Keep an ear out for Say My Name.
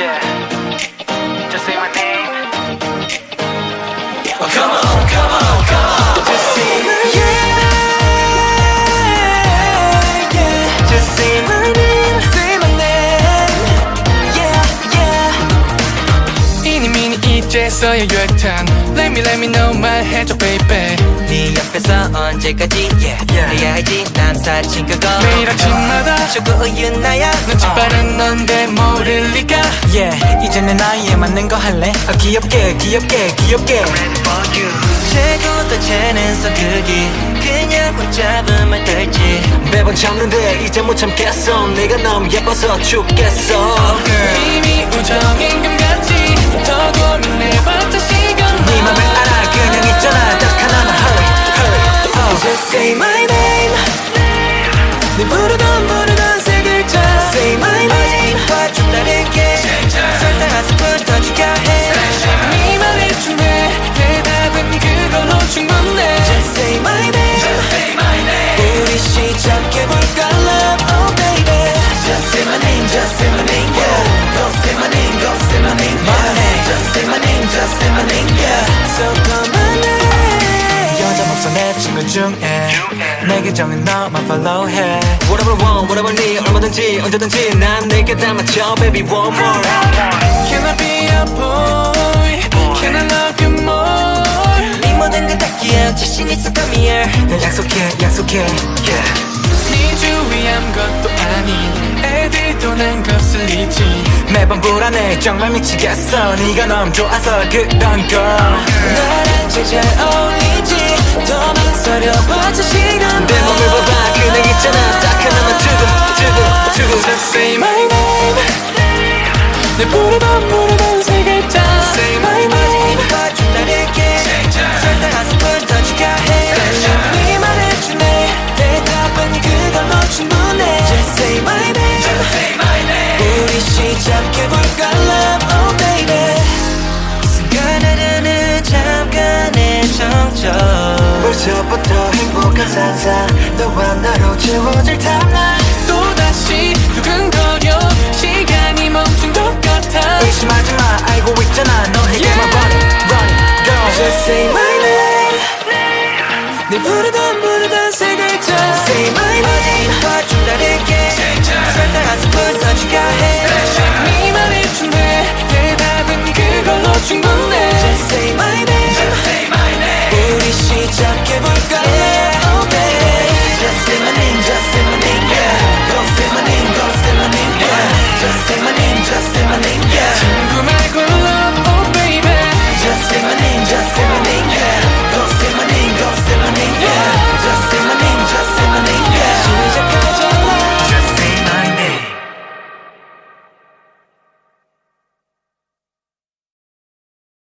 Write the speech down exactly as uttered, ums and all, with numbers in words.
Yeah, just say my name. Oh, come on, come on, come on. Just say my name. Yeah, yeah. Just say my name. Say my name. Yeah, yeah. 이니 미니 이제서야 유학탄. Let me, let me know 말해줘, baby. 네 옆에서 언제까지? Yeah, yeah. 해야지 남살 친구고. 매일 아침마다 초코우유 나야. 눈치빠른 넌데 모를 리가. Yeah, 이제 내 나이에 맞는 거 할래? 아, 귀엽게 귀엽게 귀엽게. I'm ready for you. 최고도 재는 성극이 그냥 못 잡으면 될지. 매번 참는데 이제 못 참겠어. 내가 너무 예뻐서 죽겠어. Oh, girl. 이미 우정인 것 같지. 더 고민해봤자 시간. 네 맘을 알아 그냥 있잖아. 딱 하나만 hurry hurry. Oh. Just say my name. 네 부르던 부르던 세 글자. Say my name. 중에 내게 정한 너만 follow해. Whatever I want, whatever I need, 얼마든지 언제든지 난 내게 다 맞춰. Baby one more. Can I be your boy? Can I love you more? 네 모든 건 다 기억 자신 있어 come here. 난 약속해 약속해 yeah. 네 주위한 것도 아닌 애들도 난 거슬리지. 매번 불안해 정말 미치겠어. 네가 너무 좋아서 그런 걸. 나랑 제일 잘 어울리지. 도망서려봐줘 시간. 내 몸을 봐봐 그냥 있잖아. 딱 하나만 두고 두고 두고. Just say my name. 내 부르던 부르던 세 글자. Say my name. 봐준 다를게 설탕 한 스푼 더 추가해. 네 말해주네 대답은 그걸로 충분해. Just say my name. Just say my name. 우리 시작해볼까 love oh baby. 순간 흐르는 잠깐의 정적 벌써부터 행복한 상상 너와 나로 채워질 탐나.